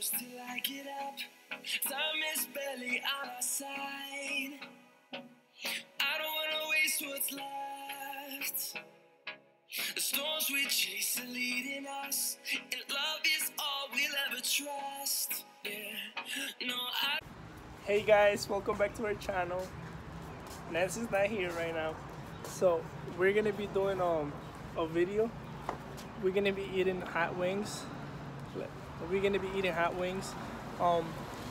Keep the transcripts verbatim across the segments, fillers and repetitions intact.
close till I get up. Time is barely on our side. I don't wanna waste what's left. The storms we chase are leading us, and love is all we'll ever trust. Yeah, no, I. Hey guys, welcome back to our channel. Nancy's not here right now, so we're gonna be doing um a video. We're gonna be eating hot wings. We're gonna be eating hot wings. Um,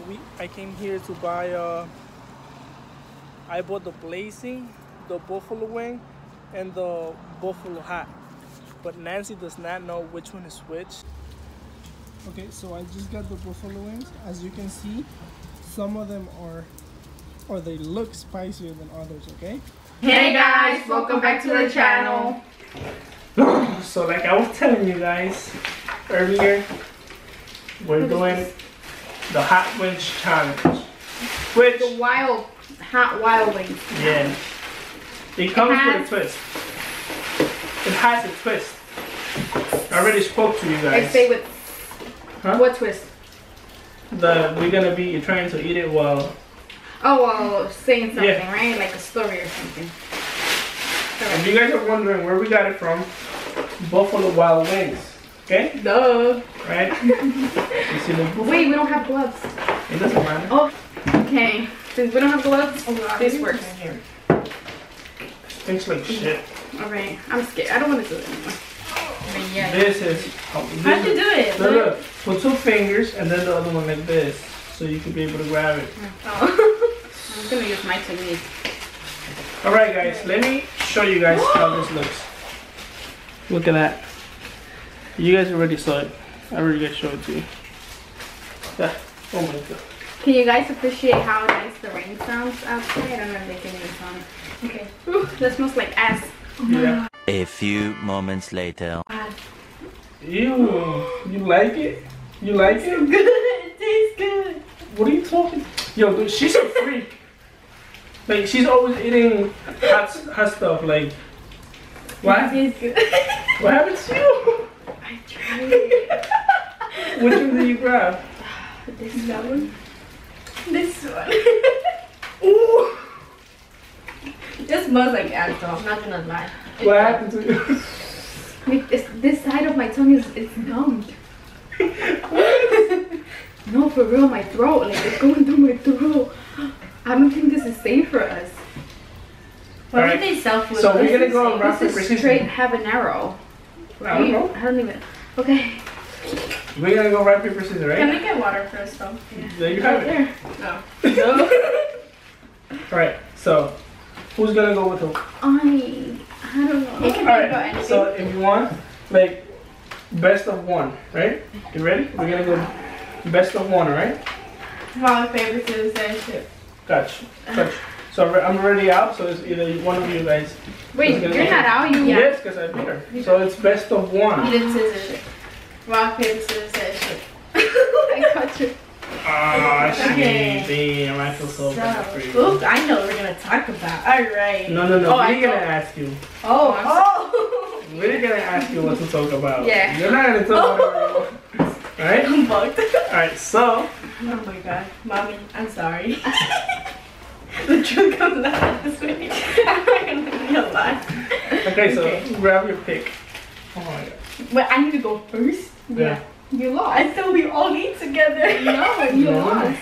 we I came here to buy. Uh, I bought the blazing, the buffalo wing, and the buffalo hot. But Nancy does not know which one is which. Okay, so I just got the buffalo wings. As you can see, some of them are, or they look spicier than others. Okay. Hey guys, welcome back to the channel. So, like I was telling you guys earlier, we're doing the hot wings challenge. With the wild, hot wild wings. Yeah. It comes it with a twist. It has a twist. I already spoke to you guys. I say with huh? What twist? The we're gonna be trying to eat it while. Oh, while saying something, yeah. Right? Like a story or something. Right. If you guys are wondering where we got it from, Buffalo Wild Wings. Okay? Duh. Right? You see the wait, we don't have gloves. It doesn't matter. Oh. Okay. Since we don't have gloves, oh, God, this works. Here. Stinks like shit. Alright. I'm scared. I don't want to do it anymore. But yeah. This is... Oh, this how'd you do it? Look, look. Put two fingers and then the other one like this. So you can be able to grab it. Oh. I'm going to use my technique. Alright guys, let me show you guys how this looks. Look at that. You guys already saw it. I already got showed it to you. Yeah. Oh my god. Can you guys appreciate how nice the rain sounds outside? I don't know if they can hear the sound. Okay. Ooh, that smells like ass. Oh yeah. A few moments later. Uh, Ew. You like it? You like it? It's good. It tastes good. What are you talking? Yo, dude, she's a freak. Like, she's always eating hot, hot stuff. Like, what? It tastes good. What happened to you? I tried. Which one did you grab? This one. This one. Ooh. This smells like alcohol. I'm not gonna lie. It what happened to you? Like, this, this side of my tongue is it's numbed. What? No, for real, my throat. Like, it's going through my throat. I don't think this is safe for us. Why right. Did they sell food? So we're gonna go on rock paper scissors. Straight habanero. Right? I don't know. I don't even. Okay. We're gonna go rock paper scissors, right? Can I get water first, though? Yeah. There you have right it. There. No. No. All right. So who's gonna go with who? I. I don't know. All right. So if you want, like, best of one, right? You ready? We're gonna go best of one, right? Rock paper scissors and shit. Gotcha. Gotcha. So I'm already out, so it's either one of you guys. Wait, you're not out? You yes, because I beat her. So it's best of one. You did scissors. Rock, paper, scissors, and shit. I got you. Ah, oh, okay. She damn, I feel so, so bad for you. Look, I know what we're going to talk about. All right. No, no, no. Oh, we're going to ask you. Oh, I'm oh. Sorry. We're going to ask you what to talk about. Yeah. You're not going to talk about it. All right? I'm bugged. All right, so. Oh, my God. Mommy, I'm sorry. The truth comes out this way. I'm not gonna be alive. Okay, so okay. Grab your pick. Oh my god. Wait, I need to go first? Yeah. Yeah. You lost. I thought we all eat together. No, you no. Lost.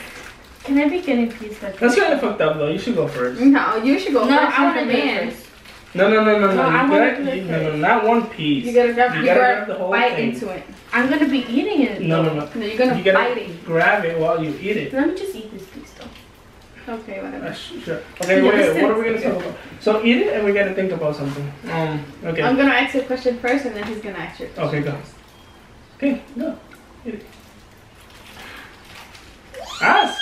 Can I begin in peace? That's kind of fucked up though. You should go first. No, you should go no, first. No, I want to dance. No, no, no, no, no. No, I gotta, you, no, no, not one piece. You gotta grab, you you gotta grab the whole bite thing. Into it. I'm gonna be eating it. No, though. No, no. No, you're gonna you gotta bite it. Grab it while you eat it. Let me just eat this piece though. Okay, whatever. Uh, sure. Okay, wait, wait, what are we going to talk about? So eat it and we got to think about something. Um, okay. I'm going to ask you a question first and then he's going to ask you a question. Okay, go. First. Okay, go. Eat it. Ask!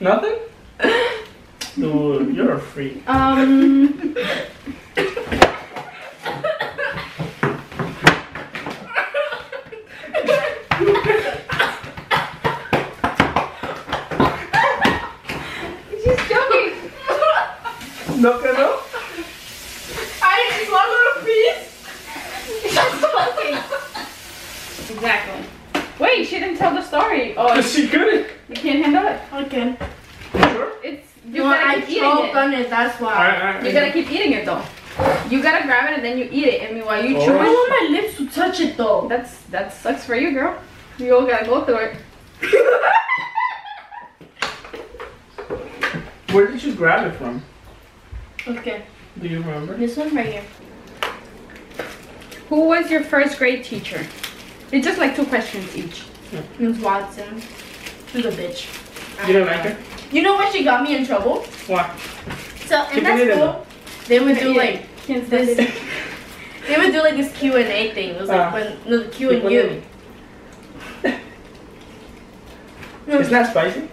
Nothing? Dude, you're a freak. Um... Look at them. I just swallowed a piece. Exactly. Wait, she didn't tell the story. Oh, she couldn't. You can't handle it. I can. Sure. It's you well, gotta I keep eating it. On it. That's why. I, I, you I, gotta I, keep eating it though. You gotta grab it and then you eat it. I mean, while you oh. chew it. I want my lips to touch it though. That's that sucks for you, girl. You all gotta go through it. Where did you grab it from? Okay. Do you remember? This one right here. Who was your first grade teacher? It's just like two questions each. Yeah. Miss Watson. She's a bitch. You don't like her? You know why she got me in trouble? Why? So in that school, they would do like this. They would do like this Q and A thing. It was like when no the Q and U. It's not spicy.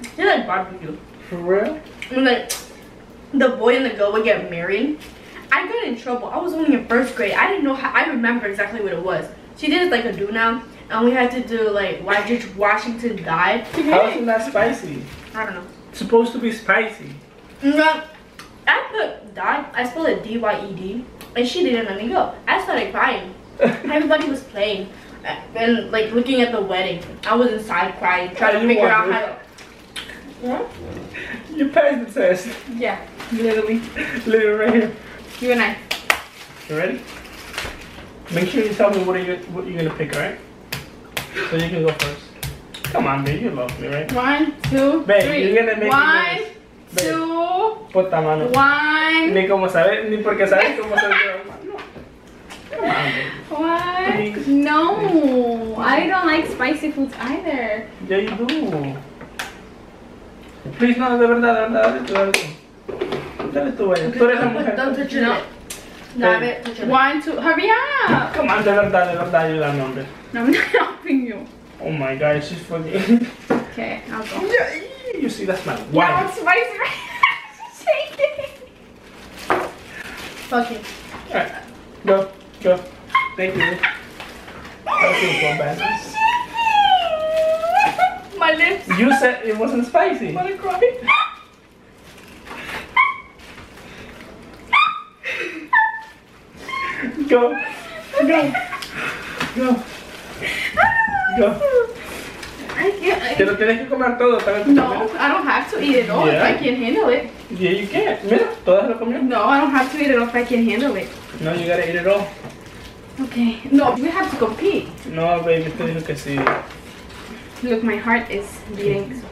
It's like barbecue. For real? And like the boy and the girl would get married. I got in trouble. I was only in first grade. I didn't know how. I remember exactly what it was. She did it like a do now, and we had to do like why did Washington die? How is it not spicy? I don't know. It's supposed to be spicy. No, I put died. I spelled it D Y E D, and she didn't let me go. I started crying. Everybody was playing, and like looking at the wedding. I was inside crying, trying oh, to figure out how. Yeah. You passed the test. Yeah. Literally, literally right here. You and I. You ready? Make sure you tell me what are you what you're gonna pick, alright? So you can go first. Come on, babe, you love me, right? One, two, babe, three. You're gonna make one, it two, puta mano. One. Ni como sabes, ni porque sabes cómo se no. Come on, babe. What? No, I don't like spicy foods either. Yeah, you do. Please, no, de verdad, dale tú, dale tú. Dale tú, vaya. Tú eres la mujer. Don't touch it up. Hey. It, one, two, hurry up! Come on, de verdad, de verdad, you that number. No, I'm not helping you. Oh my god, she's funny. Okay, I'll go. Yeah, you see, that's my wife. No, it's spicy right now. She's shaking. Fuck it. Alright, go, go. Thank you. That was so bad. She's shaking. My lips. You said it wasn't spicy. Wanna cry? Go, go, go, go. I can't. Te lo tienes que comer todo. No, I don't have to eat it all yeah. if I can't handle it. Yeah, you can't. Mira, todas lo comieron. No, I don't have to eat it all if I can't handle it. No, you gotta eat it all. Okay. No, we have to compete. No, baby, te digo que sí. Look, my heart is beating.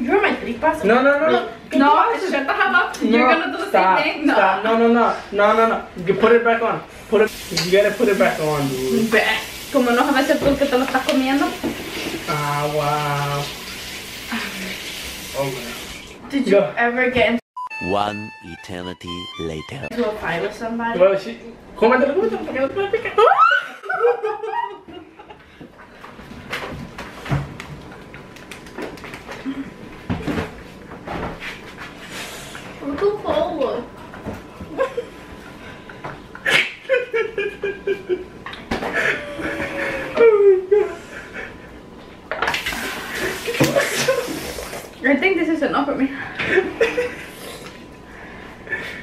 You're my tripas. No, no, no, no. No, shut the hell up. No, you're gonna do the stop, same thing. No. Stop. No, no, no, no, no, no. You put it back on. Put it. You gotta put it back on, dude. Como no sabes el tú que te lo estás comiendo. Ah, wow. Oh wow. Did you Go. ever get in one eternity later? Do a fight with somebody? Well, she. Cómetelo, cómetelo, porque no te puede picar. I think this is enough for me.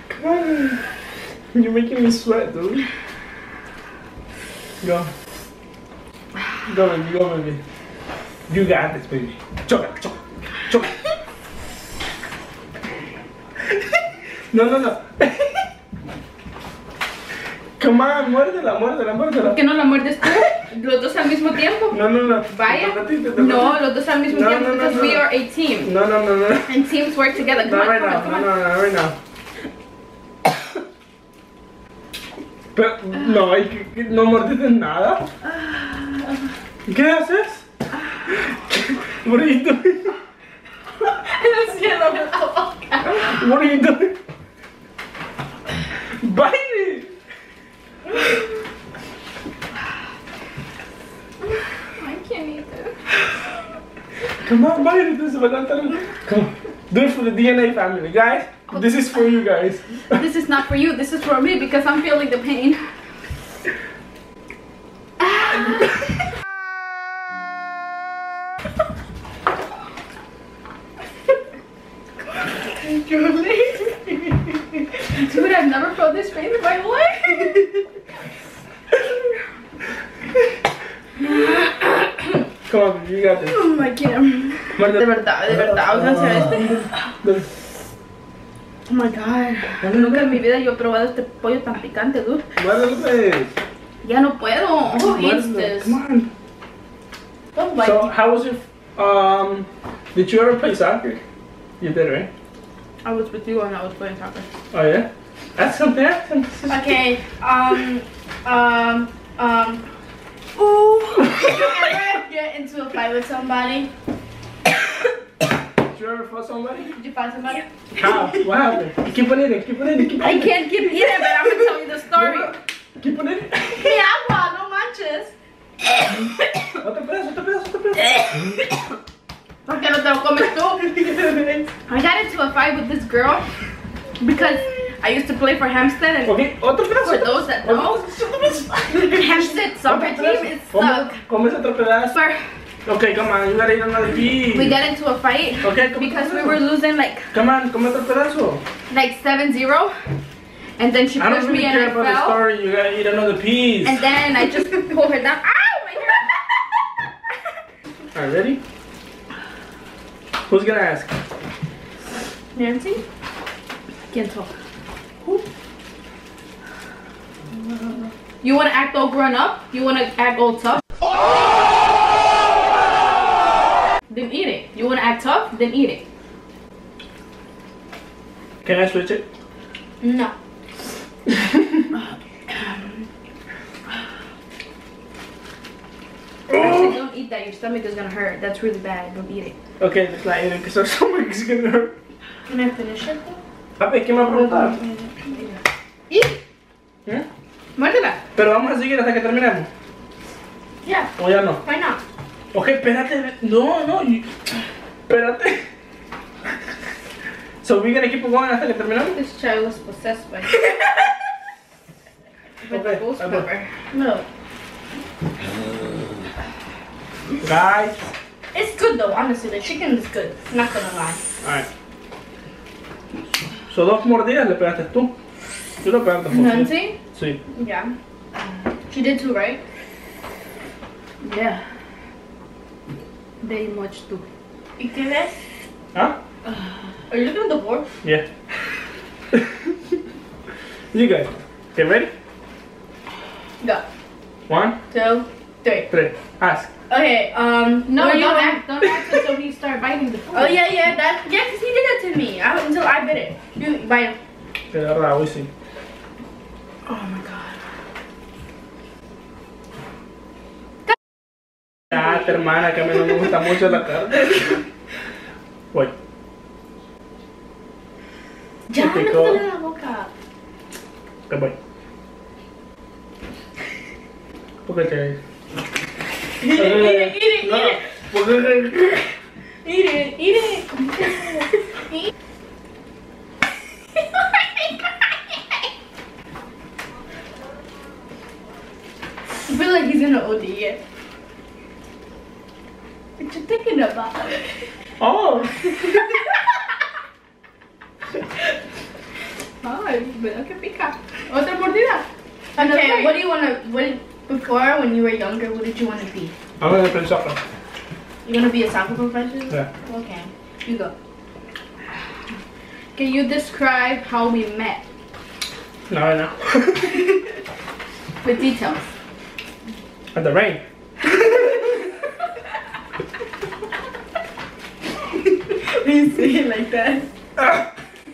Come on. You're making me sweat, dude. Go. Go, baby. Go, baby. You got this, baby. Choke, choke, choke. No, no, no. Come on, muérdela, muérdela, muérdela. ¿Por qué no la muerdes tú? Los dos al mismo tiempo. No, no, no. Vaya. No, los dos al mismo no, tiempo. No, no, because no. we are a team. No, no, no, no. And teams work together. Come Not on, right come now. On, come no, on. No, no, right now. But no, no mordiste nada. ¿Qué haces? What are you doing? El cielo en la boca. What are you doing? Bite it. I can't eat this. Come on, bite it. This is what I'm telling you. Come on. Do it for the D N A family, guys. This is for you guys. This is not for you. This is for me because I'm feeling the pain. Dude, I've never felt this pain in my life. ¿Cómo fíjate? No me quiero. De verdad, de verdad, óiganse este. Oh my god. Nunca en mi vida yo he probado este pollo tan picante, dude. Ya no puedo. Who eats this? Come on. Don't bite. So, how was it? Um, did you ever play soccer? You did, right? I was with you when I was playing soccer. Oh yeah? That's something. Okay. Um. Um. Um. Ooh. Did you ever get into a fight with somebody? Did you ever fight somebody? Did you fight somebody? How? What happened? Keep on eating. Keep on eating. Keep on eating. I can't keep eating, but I'm gonna tell you the story. Keep on eating. Mi agua, no manches. No te pegas, no te pegas, no te pegas. ¿Por qué no te lo comes tú? I got into a fight with this girl because I used to play for Hempstead, and okay, otro pedazo, for those that know, Hempstead soccer team is stuck. Okay, come on, you gotta eat another piece. We got into a fight okay, because we were losing like, come on, come otro pedazo. Like seven zero. And then she pushed really me and I fell. I don't care about the story, you gotta eat another piece. And then I just pulled her down. Ow, my hair! Alright, ready? Who's gonna ask? Nancy? I can't talk. Who? You wanna act all grown up? You wanna act all tough? Oh! Then eat it. You wanna act tough? Then eat it. Can I switch it? No. Actually, don't eat that. Your stomach is gonna hurt. That's really bad. Don't eat it. Okay, let's not eat it because our stomach is gonna hurt. Can I finish it though? Papi, ¿qué me va a preguntar? ¿Y? ¿Eh? Muérdela. Pero vamos a seguir hasta que terminemos. Ya. Yeah. O ya no. Why not? Ok, espérate. No, no. Espérate. So we're gonna keep it going hasta que terminemos? This child was possessed by with the ghost pepper. No. Guys. It's good though, honestly. The chicken is good. I'm not gonna lie. Alright. So dos mordidas le pegaste tú. Tú le pegaste tú. Nancy? Sí. Yeah. She did too, right? Yeah. Very much too. ¿Y qué ves? Huh? Are you looking at the board? Yeah. You guys, okay, ready? Go. One, two, three. Three. Ask. Okay, um, no, well, you don't act, don't act until he starts biting the food. Oh, yeah, yeah, that's, yeah, because he did that to me. I, until I bit it. You bite it. Oh my god. Ah, hermana, que a mí no me gusta mucho la carne. Wait. Ya, no te la boca. Te voy. ¿Por qué te...? Eat it, eat it, eat it, no. eat it. Eat it, eat it. Eat it. I feel like he's gonna O D it. What you thinking about? Oh. Ay, verdad que pica. Otra mordida. Okay, what do you wanna? What? Before, when you were younger, what did you want to be? I'm going to play soccer. You want to be a soccer professional? Yeah. Okay, you go. Can you describe how we met? No, no. With details. At the rain. When you say it like that. Uh,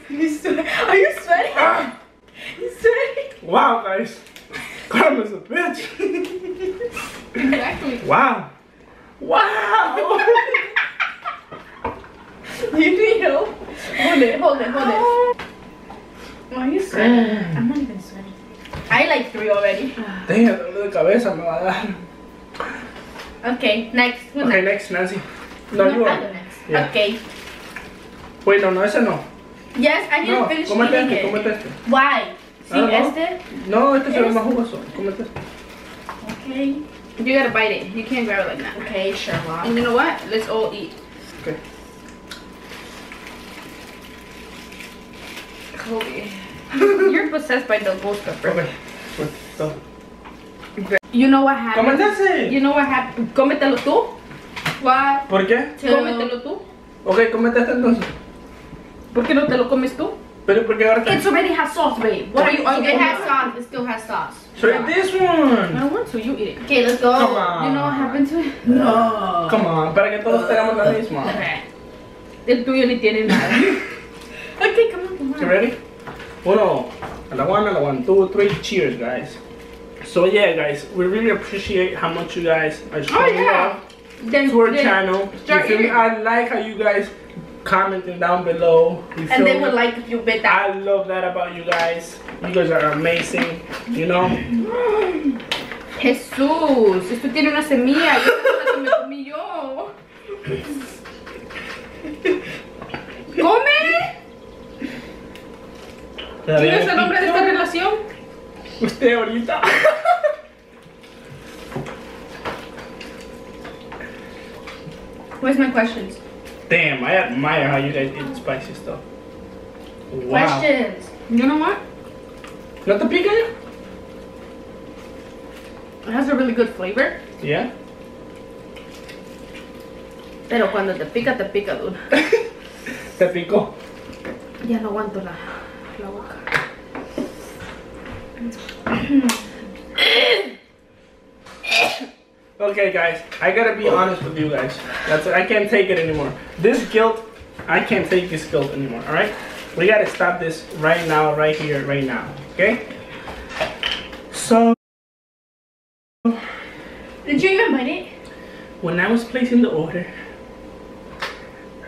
you sweat. Are you sweating? Uh, you sweating? Wow, guys. Karma is a bitch. Exactly. Wow. Wow. You need help? Hold it, hold it, hold it. Why are you sweating? Mm. I'm not even sweating. I like three already. Damn, the cabeza me va a dar. Okay, next. Who's okay, next, next Nancy. No, no you are. Next. Yeah. Okay. Wait, no, no, ese no. Yes, I didn't no, finish eating it. Comete este. Why? Sí, este. No, este se ve más jugoso. Cómete este. Okay. You gotta bite it. You can't grab it like that. Okay, sure. Wow. And you know what? Let's all eat. Okay. Okay. You're possessed by the ghost pepper. Okay. So. You know what happened? Cómete ese. You know what happened? Cómetelo tú. What? ¿Por qué? Two. Cómetelo tú. Ok, cómete este entonces. ¿Por qué no te lo comes tú? Pero porque ahora it's already has sauce, babe. What are you? Oh, it has sauce. It still has sauce. Try yeah. this one. I want to. You eat it. Okay, let's go. Come on. You know what happened to it? No. Come on. Para que todos tengamos la misma. El tuyo ni tiene nada. Okay, come on, come on. You ready? Uno, a la one, a la one, two, three. Cheers, guys. So yeah, guys, we really appreciate how much you guys are showing oh, yeah. up then, to our then channel. You feel me? I like how you guys commenting down below. You and they would like if you bet that. I love that about you guys. You guys are amazing. You know. Jesús, esto tiene una semilla. Me comí yo. Come. ¿Quién es el nombre de esta relación? Usted ahorita. Where's my questions? Damn, I admire how you guys eat spicy stuff. Wow. Questions. You know what? Not the pica? It has a really good flavor. Yeah. Pero cuando te pica, te pica duro. Te picó. Ya no aguanto la, la boca. Okay guys, I gotta be honest with you guys. That's I can't take it anymore. This guilt, I can't take this guilt anymore, alright? We gotta stop this right now, right here, right now, okay? So did you even bite it? When I was placing the order,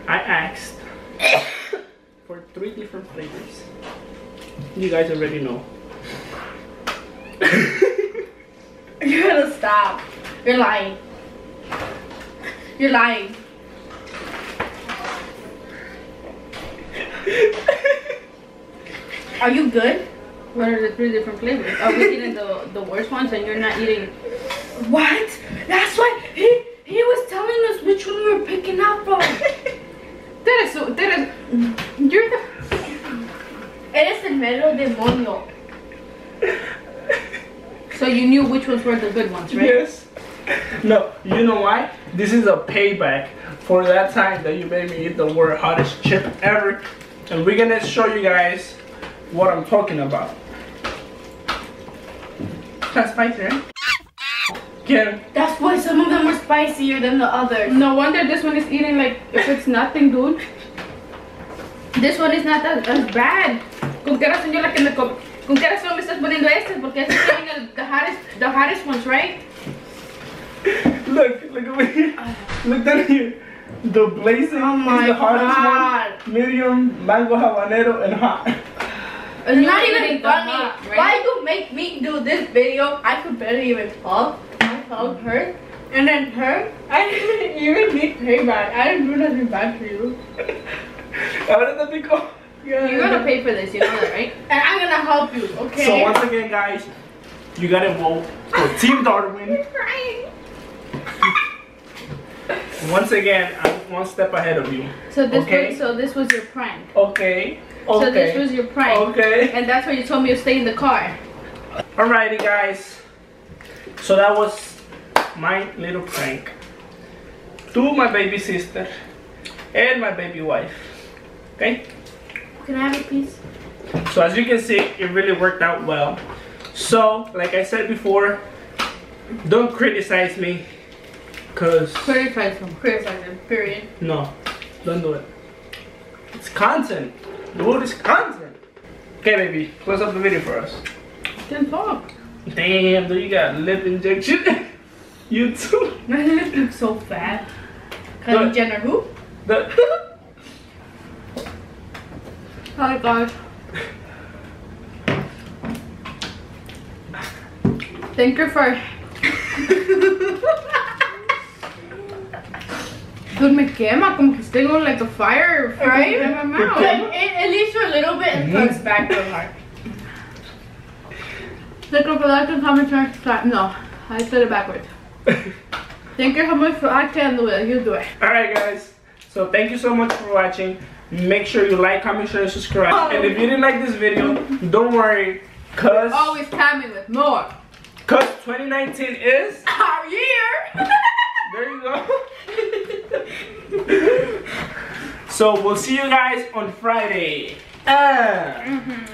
I asked for three different flavors. You guys already know. You gotta stop. You're lying. You're lying. Are you good? What are the three different flavors? Are we eating the, the worst ones and you're not eating? What? That's why he, he was telling us which one we were picking up from. That is so, that is, you're the... Eres el mero demonio. So you knew which ones were the good ones, right? Yes. No, you know why? This is a payback for that time that you made me eat the world's hottest chip ever. And we're gonna show you guys what I'm talking about. That's spicy, right? Yeah. That's why some of them are spicier than the others. No wonder this one is eating like if it's nothing, dude. This one is not as, as bad. Con qué razón yo la que me com con qué razón me estás poniendo estas porque estas tienen the hardest the hardest ones, right? Look, look over here. Look down here. The blazing oh my is the hardest God. one. Medium, mango habanero, and hot. It's you not even funny. Hot, right? Why you make me do this video? I could barely even fall. My phone hurt, and then hurt. I didn't even need payback. I didn't do nothing bad for you. Ahora te pico. Yeah. You're gonna pay for this, you know that, right? And I'm gonna help you, okay? So once again, guys, you gotta vote for Team Darwin. You're crying. Once again, I'm one step ahead of you. So this okay? was, so this was your prank. Okay. Okay. So this was your prank. Okay. And that's why you told me to stay in the car. Alrighty, guys. So that was my little prank to my baby sister and my baby wife. Okay. Can I have a piece? So as you can see, it really worked out well. So, like I said before, don't criticize me, cause criticize him, criticize him. Period. No, don't do it. It's content. The world is content. Okay, baby, close up the video for us. Can't talk. Damn, dude, you got lip injection. You too. My lip looks so fat. Kylie Jenner, who? The oh gosh. Thank you for dude, me quema, como que estoy on like a fire right in my mouth. Like, it, at least for a little bit it comes back to heart. Thank you for liking, commenting, subscribing. No, I said it backwards. Thank you so much for I can do it. You do it. Alright guys, so thank you so much for watching. Make sure you like, comment, share, and subscribe. Oh. And if you didn't like this video, don't worry, cause always coming with more. Cause twenty nineteen is our year. There you go. So we'll see you guys on Friday. Uh. Mm-hmm.